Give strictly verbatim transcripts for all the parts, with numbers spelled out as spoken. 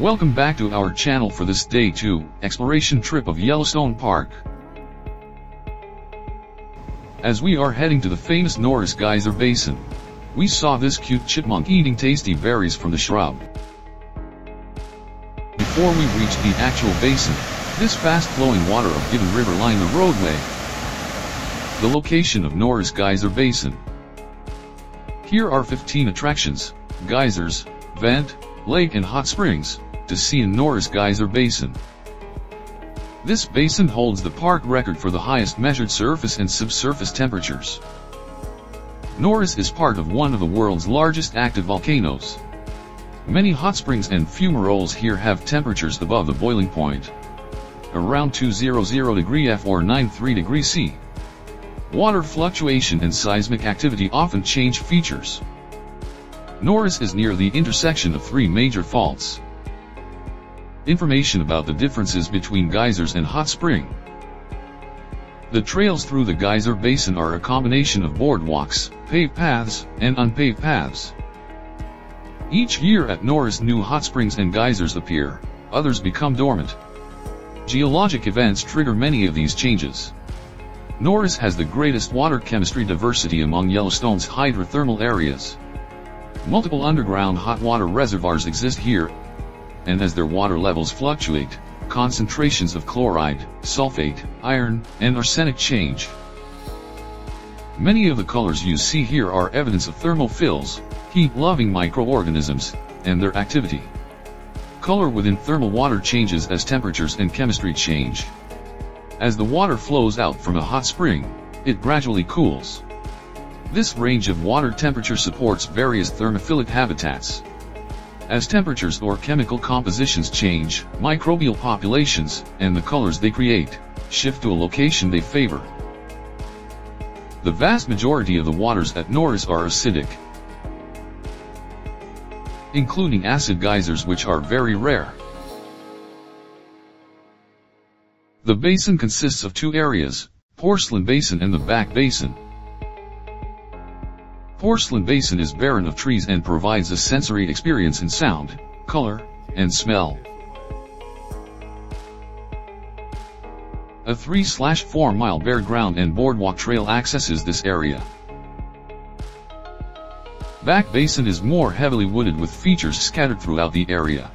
Welcome back to our channel for this day two exploration trip of Yellowstone Park. As we are heading to the famous Norris Geyser Basin, we saw this cute chipmunk eating tasty berries from the shrub. Before we reached the actual basin, this fast-flowing water of Gibbon River lined the roadway. The location of Norris Geyser Basin. Here are fifteen attractions, geysers, vent, lake and hot springs, to see in Norris Geyser Basin. This basin holds the park record for the highest measured surface and subsurface temperatures. Norris is part of one of the world's largest active volcanoes. Many hot springs and fumaroles here have temperatures above the boiling point, around two hundred degrees Fahrenheit or ninety-three degrees Celsius. Water fluctuation and seismic activity often change features. Norris is near the intersection of three major faults. Information about the differences between geysers and hot spring. The trails through the geyser basin are a combination of boardwalks, paved paths, and unpaved paths. Each year at Norris new hot springs and geysers appear, others become dormant. Geologic events trigger many of these changes. Norris has the greatest water chemistry diversity among Yellowstone's hydrothermal areas. Multiple underground hot water reservoirs exist here, and as their water levels fluctuate, concentrations of chloride, sulfate, iron, and arsenic change. Many of the colors you see here are evidence of thermophils, heat-loving microorganisms, and their activity. Color within thermal water changes as temperatures and chemistry change. As the water flows out from a hot spring, it gradually cools. This range of water temperature supports various thermophilic habitats. As temperatures or chemical compositions change, microbial populations, and the colors they create, shift to a location they favor. The vast majority of the waters at Norris are acidic, including acid geysers which are very rare. The basin consists of two areas, Porcelain Basin and the Back Basin. Porcelain Basin is barren of trees and provides a sensory experience in sound, color, and smell. A three to four mile bare ground and boardwalk trail accesses this area. Back Basin is more heavily wooded with features scattered throughout the area.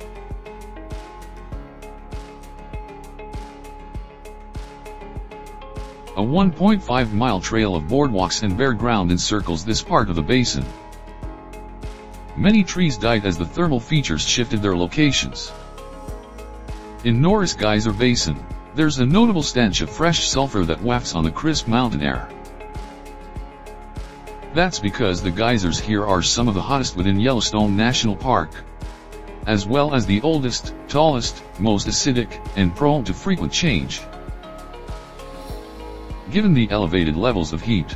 A one point five mile trail of boardwalks and bare ground encircles this part of the basin. Many trees died as the thermal features shifted their locations. In Norris Geyser Basin, there's a notable stench of fresh sulfur that wafts on the crisp mountain air. That's because the geysers here are some of the hottest within Yellowstone National Park, as well as the oldest, tallest, most acidic, and prone to frequent change, given the elevated levels of heat.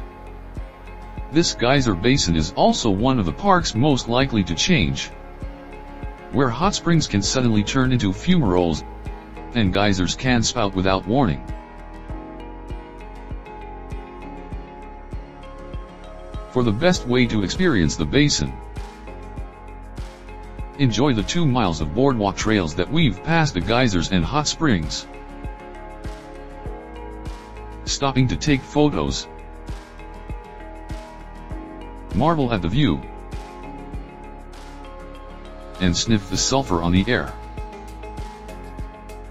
This geyser basin is also one of the park's most likely to change, where hot springs can suddenly turn into fumaroles, and geysers can spout without warning. For the best way to experience the basin, enjoy the two miles of boardwalk trails that weave past the geysers and hot springs, stopping to take photos, marvel at the view, and sniff the sulfur on the air.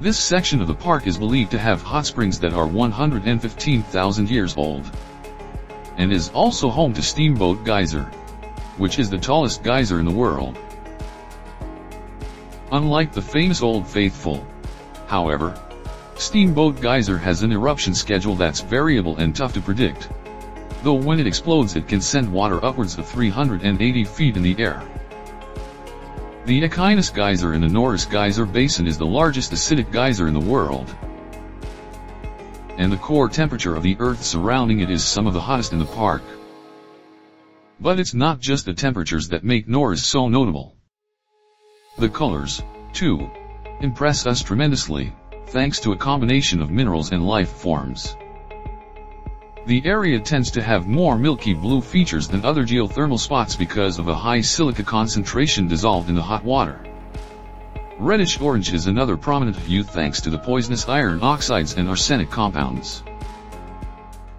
This section of the park is believed to have hot springs that are one hundred fifteen thousand years old, and is also home to Steamboat Geyser, which is the tallest geyser in the world. Unlike the famous Old Faithful, however, Steamboat Geyser has an eruption schedule that's variable and tough to predict, though when it explodes it can send water upwards of three hundred eighty feet in the air. The Echinus Geyser in the Norris Geyser Basin is the largest acidic geyser in the world, and the core temperature of the earth surrounding it is some of the hottest in the park. But it's not just the temperatures that make Norris so notable. The colors, too, impress us tremendously, thanks to a combination of minerals and life forms. The area tends to have more milky blue features than other geothermal spots because of a high silica concentration dissolved in the hot water. Reddish orange is another prominent hue thanks to the poisonous iron oxides and arsenic compounds.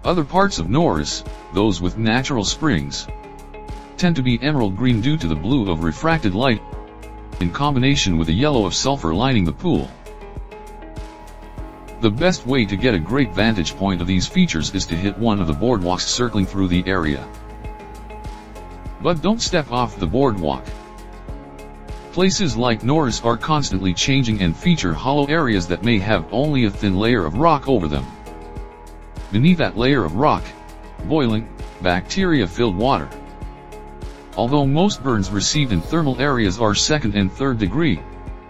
Other parts of Norris, those with natural springs, tend to be emerald green due to the blue of refracted light, in combination with the yellow of sulfur lining the pool. The best way to get a great vantage point of these features is to hit one of the boardwalks circling through the area. But don't step off the boardwalk. Places like Norris are constantly changing and feature hollow areas that may have only a thin layer of rock over them. Beneath that layer of rock, boiling, bacteria-filled water. Although most burns received in thermal areas are second and third degree,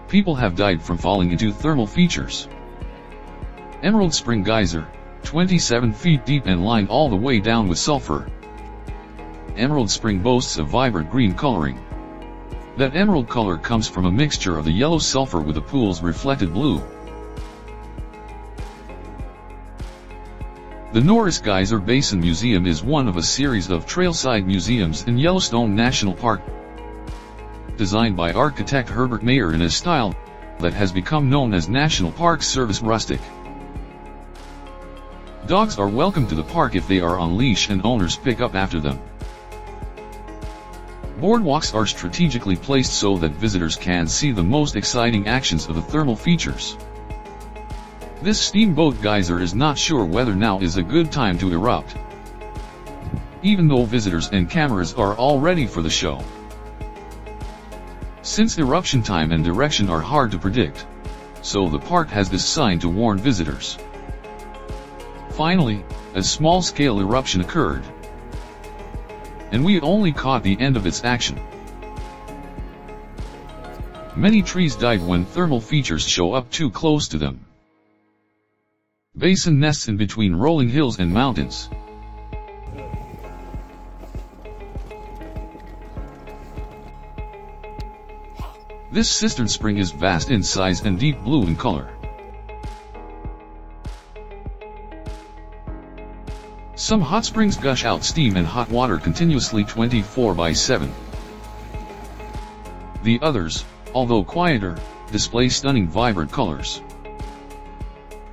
people have died from falling into thermal features. Emerald Spring Geyser, twenty-seven feet deep and lined all the way down with sulfur. Emerald Spring boasts a vibrant green coloring. That emerald color comes from a mixture of the yellow sulfur with the pool's reflected blue. The Norris Geyser Basin Museum is one of a series of trailside museums in Yellowstone National Park, designed by architect Herbert Mayer in a style that has become known as National Park Service Rustic. Dogs are welcome to the park if they are on leash and owners pick up after them. Boardwalks are strategically placed so that visitors can see the most exciting actions of the thermal features. This Steamboat Geyser is not sure whether now is a good time to erupt, even though visitors and cameras are all ready for the show. Since eruption time and direction are hard to predict, so the park has this sign to warn visitors. Finally, a small-scale eruption occurred, and we only caught the end of its action. Many trees die when thermal features show up too close to them. Basin nests in between rolling hills and mountains. This cistern spring is vast in size and deep blue in color. Some hot springs gush out steam and hot water continuously twenty-four by seven. The others, although quieter, display stunning vibrant colors.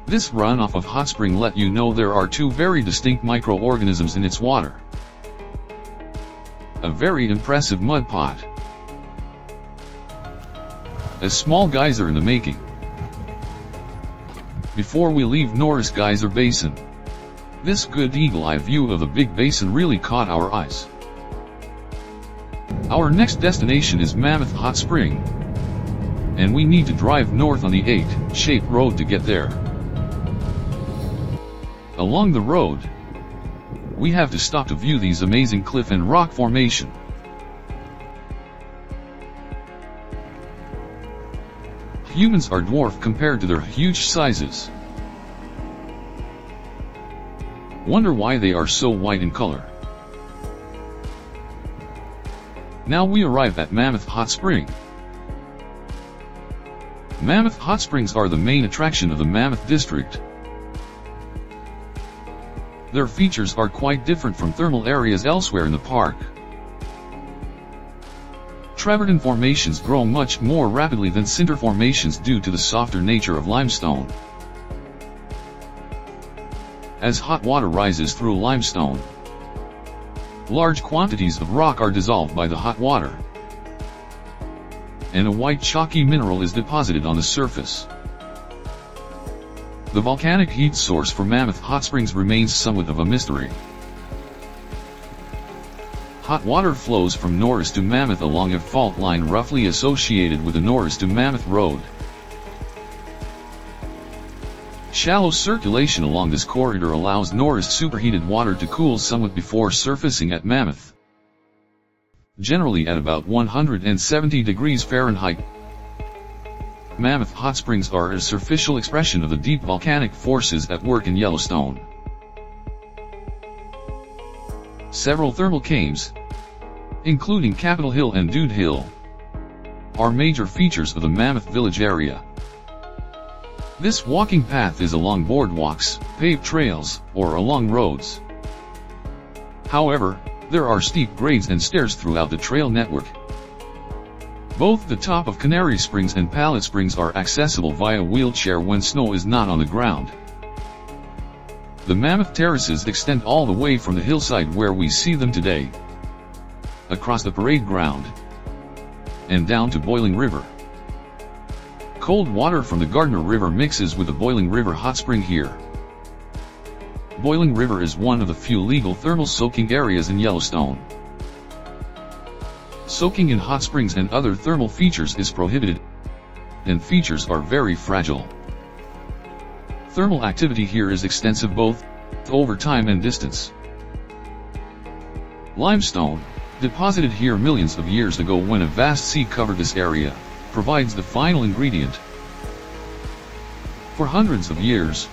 This runoff of hot spring let you know there are two very distinct microorganisms in its water. A very impressive mud pot. A small geyser in the making. Before we leave Norris Geyser Basin, this good eagle-eye view of the Big Basin really caught our eyes. Our next destination is Mammoth Hot Spring, and we need to drive north on the eight-shaped road to get there. Along the road, we have to stop to view these amazing cliff and rock formation. Humans are dwarfed compared to their huge sizes. Wonder why they are so white in color. Now we arrive at Mammoth Hot Spring. Mammoth Hot Springs are the main attraction of the Mammoth District. Their features are quite different from thermal areas elsewhere in the park. Travertine formations grow much more rapidly than cinder formations due to the softer nature of limestone. As hot water rises through limestone, large quantities of rock are dissolved by the hot water, and a white chalky mineral is deposited on the surface. The volcanic heat source for Mammoth Hot Springs remains somewhat of a mystery. Hot water flows from Norris to Mammoth along a fault line roughly associated with the Norris to Mammoth Road. Shallow circulation along this corridor allows Norris superheated water to cool somewhat before surfacing at Mammoth, generally at about one hundred seventy degrees Fahrenheit. Mammoth Hot Springs are a superficial expression of the deep volcanic forces at work in Yellowstone. Several thermal caves, including Capitol Hill and Dude Hill, are major features of the Mammoth Village area. This walking path is along boardwalks, paved trails, or along roads. However, there are steep grades and stairs throughout the trail network. Both the top of Canary Springs and Palace Springs are accessible via wheelchair when snow is not on the ground. The mammoth terraces extend all the way from the hillside where we see them today, across the parade ground, and down to Boiling River. Cold water from the Gardner River mixes with the Boiling River hot spring here. Boiling River is one of the few legal thermal soaking areas in Yellowstone. Soaking in hot springs and other thermal features is prohibited, and features are very fragile. Thermal activity here is extensive both over time and distance. Limestone, deposited here millions of years ago when a vast sea covered this area, provides the final ingredient. For hundreds of years,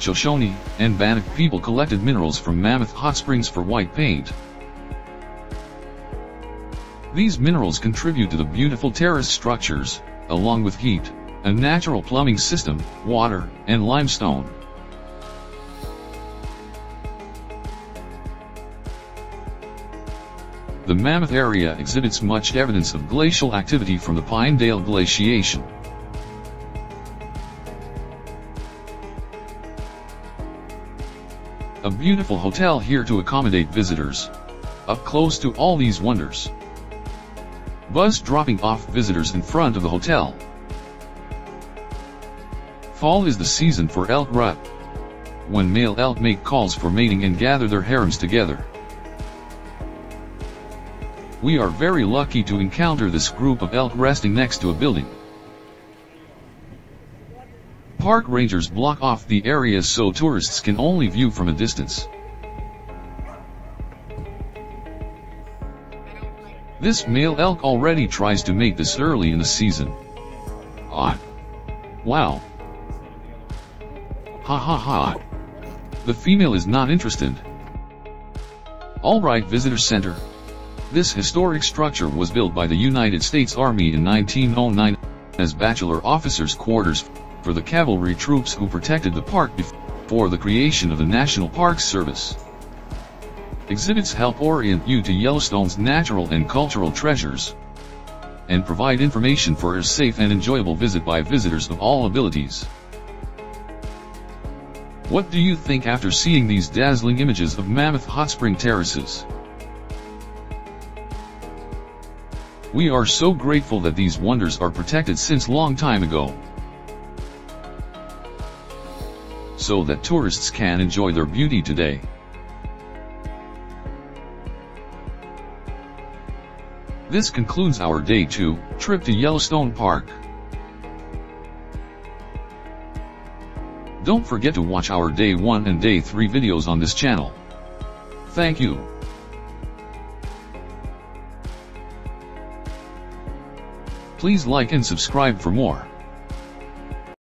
Shoshone and Bannock people collected minerals from Mammoth Hot Springs for white paint. These minerals contribute to the beautiful terrace structures, along with heat, a natural plumbing system, water, and limestone. The Mammoth area exhibits much evidence of glacial activity from the Pinedale Glaciation. A beautiful hotel here to accommodate visitors, up close to all these wonders. Bus dropping off visitors in front of the hotel. Fall is the season for elk rut, when male elk make calls for mating and gather their harems together. We are very lucky to encounter this group of elk resting next to a building. Park rangers block off the area so tourists can only view from a distance. This male elk already tries to mate this early in the season. Ah! Wow! Ha ha ha! The female is not interested. Alright, visitor center. This historic structure was built by the United States Army in nineteen oh nine as bachelor officers' quarters for the cavalry troops who protected the park before the creation of the National Park Service. Exhibits help orient you to Yellowstone's natural and cultural treasures, and provide information for a safe and enjoyable visit by visitors of all abilities. What do you think after seeing these dazzling images of Mammoth Hot Spring terraces? We are so grateful that these wonders are protected since long time ago, so that tourists can enjoy their beauty today. This concludes our day two trip to Yellowstone Park. Don't forget to watch our day one and day three videos on this channel. Thank you. Please like and subscribe for more.